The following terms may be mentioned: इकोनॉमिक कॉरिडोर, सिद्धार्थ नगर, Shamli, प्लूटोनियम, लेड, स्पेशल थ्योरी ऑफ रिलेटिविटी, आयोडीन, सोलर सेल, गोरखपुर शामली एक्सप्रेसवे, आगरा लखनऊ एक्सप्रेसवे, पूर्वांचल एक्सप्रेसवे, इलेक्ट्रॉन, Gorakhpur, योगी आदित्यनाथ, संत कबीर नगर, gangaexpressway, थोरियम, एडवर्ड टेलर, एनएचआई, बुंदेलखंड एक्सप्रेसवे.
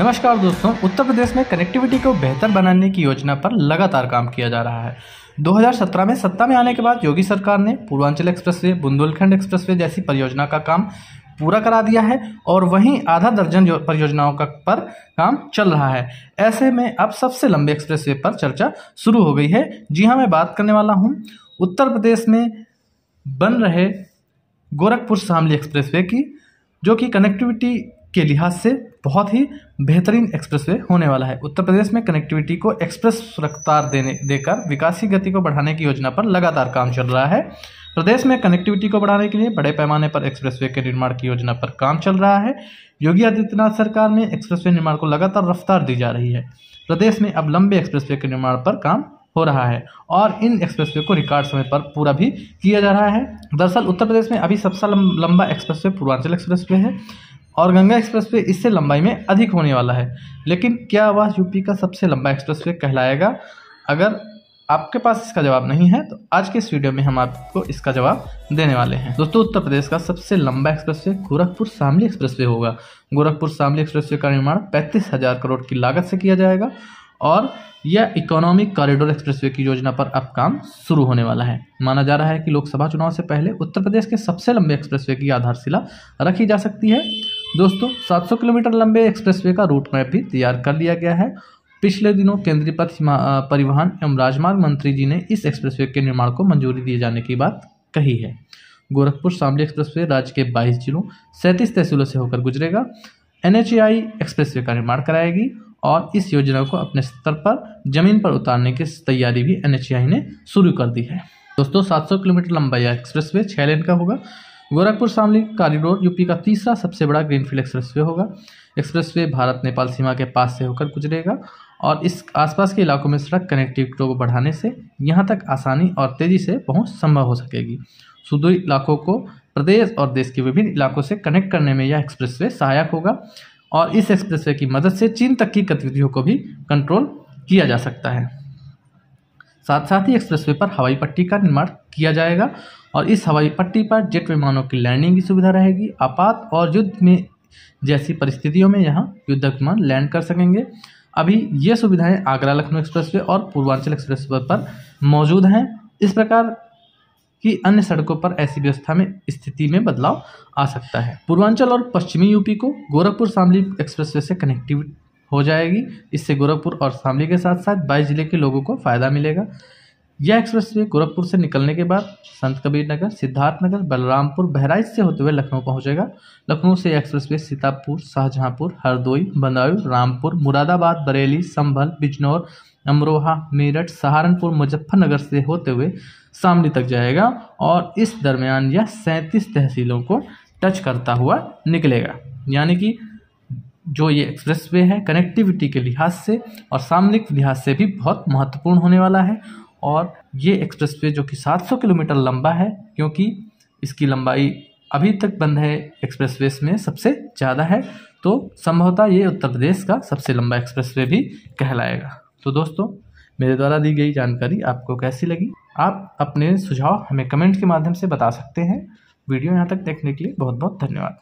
नमस्कार दोस्तों, उत्तर प्रदेश में कनेक्टिविटी को बेहतर बनाने की योजना पर लगातार काम किया जा रहा है। 2017 में सत्ता में आने के बाद योगी सरकार ने पूर्वांचल एक्सप्रेसवे, बुंदेलखंड एक्सप्रेसवे जैसी परियोजना का काम पूरा करा दिया है और वहीं आधा दर्जन परियोजनाओं का पर काम चल रहा है। ऐसे में अब सबसे लंबे एक्सप्रेसवे पर चर्चा शुरू हो गई है। जी हाँ, मैं बात करने वाला हूँ उत्तर प्रदेश में बन रहे गोरखपुर शामली एक्सप्रेसवे की, जो कि कनेक्टिविटी के लिहाज से बहुत ही बेहतरीन एक्सप्रेसवे होने वाला है। उत्तर प्रदेश में कनेक्टिविटी को एक्सप्रेस रफ्तार देकर विकास की गति को बढ़ाने की योजना पर लगातार काम चल रहा है। प्रदेश में कनेक्टिविटी को बढ़ाने के लिए बड़े पैमाने पर एक्सप्रेसवे के निर्माण की योजना पर काम चल रहा है। योगी आदित्यनाथ सरकार में एक्सप्रेसवे निर्माण को लगातार रफ्तार दी जा रही है। प्रदेश में अब लंबे एक्सप्रेसवे के निर्माण पर काम हो रहा है और इन एक्सप्रेसवे को रिकॉर्ड समय पर पूरा भी किया जा रहा है। दरअसल उत्तर प्रदेश में अभी सबसे लंबा एक्सप्रेसवे पूर्वांचल एक्सप्रेसवे है और गंगा एक्सप्रेसवे इससे लंबाई में अधिक होने वाला है। लेकिन क्या वह यूपी का सबसे लंबा एक्सप्रेसवे कहलाएगा? अगर आपके पास इसका जवाब नहीं है तो आज के इस वीडियो में हम आपको इसका जवाब देने वाले हैं। दोस्तों, उत्तर प्रदेश का सबसे लंबा एक्सप्रेसवे गोरखपुर शामली एक्सप्रेसवे होगा। गोरखपुर शामली एक्सप्रेसवे का निर्माण 35,000 करोड़ की लागत से किया जाएगा और यह इकोनॉमिक कॉरिडोर एक्सप्रेसवे की योजना पर अब काम शुरू होने वाला है। माना जा रहा है कि लोकसभा चुनाव से पहले उत्तर प्रदेश के सबसे लंबे एक्सप्रेसवे की आधारशिला रखी जा सकती है। दोस्तों, 700 किलोमीटर लंबे एक्सप्रेसवे का रूट मैप भी तैयार कर लिया गया है। पिछले दिनों केंद्रीय पथ परिवहन एवं राजमार्ग मंत्री जी ने इस एक्सप्रेसवे के निर्माण को मंजूरी दिए जाने की बात कही है। गोरखपुर शामली एक्सप्रेसवे राज्य के 22 जिलों 37 तहसीलों से होकर गुजरेगा। एनएचआई एक्सप्रेसवे का निर्माण कराएगी और इस योजना को अपने स्तर पर जमीन पर उतारने की तैयारी भी एनएचआई ने शुरू कर दी है। दोस्तों, 700 किलोमीटर लंबा यह एक्सप्रेसवे 6 लेन का होगा। गोरखपुर शामली कॉरिडोर यूपी का तीसरा सबसे बड़ा ग्रीनफील्ड एक्सप्रेसवे होगा। एक्सप्रेसवे भारत नेपाल सीमा के पास से होकर गुजरेगा और इस आसपास के इलाकों में सड़क कनेक्टिविटी को बढ़ाने से यहाँ तक आसानी और तेज़ी से पहुँच संभव हो सकेगी। सुदूर इलाकों को प्रदेश और देश के विभिन्न इलाकों से कनेक्ट करने में यह एक्सप्रेसवे सहायक होगा और इस एक्सप्रेसवे की मदद से चीन तक की गतिविधियों को भी कंट्रोल किया जा सकता है। साथ साथ ही एक्सप्रेसवे पर हवाई पट्टी का निर्माण किया जाएगा और इस हवाई पट्टी पर जेट विमानों की लैंडिंग की सुविधा रहेगी। आपात और युद्ध में जैसी परिस्थितियों में यहाँ युद्धक विमान लैंड कर सकेंगे। अभी ये सुविधाएं आगरा लखनऊ एक्सप्रेसवे और पूर्वांचल एक्सप्रेसवे पर मौजूद हैं। इस प्रकार कि अन्य सड़कों पर ऐसी व्यवस्था में स्थिति में बदलाव आ सकता है। पूर्वांचल और पश्चिमी यूपी को गोरखपुर शामली एक्सप्रेसवे से कनेक्टिविटी हो जाएगी। इससे गोरखपुर और शामली के साथ साथ 22 जिले के लोगों को फायदा मिलेगा। यह एक्सप्रेसवे गोरखपुर से निकलने के बाद संत कबीर नगर, सिद्धार्थ नगर, बलरामपुर, बहराइच से होते हुए लखनऊ पहुँचेगा। लखनऊ से यह एक्सप्रेसवे सीतापुर, शाहजहाँपुर, हरदोई, बदायूं, रामपुर, मुरादाबाद, बरेली, संभल, बिजनौर, अमरोहा, मेरठ, सहारनपुर, मुजफ्फरनगर से होते हुए शामली तक जाएगा और इस दरमियान यह 37 तहसीलों को टच करता हुआ निकलेगा। यानी कि जो ये एक्सप्रेसवे है कनेक्टिविटी के लिहाज से और सामरिक लिहाज से भी बहुत महत्वपूर्ण होने वाला है। और ये एक्सप्रेसवे जो कि 700 किलोमीटर लंबा है, क्योंकि इसकी लंबाई अभी तक बन रहे एक्सप्रेसवे में सबसे ज़्यादा है, तो संभवतः ये उत्तर प्रदेश का सबसे लंबा एक्सप्रेसवे भी कहलाएगा। तो दोस्तों, मेरे द्वारा दी गई जानकारी आपको कैसी लगी? आप अपने सुझाव हमें कमेंट के माध्यम से बता सकते हैं। वीडियो यहाँ तक देखने के लिए बहुत बहुत धन्यवाद।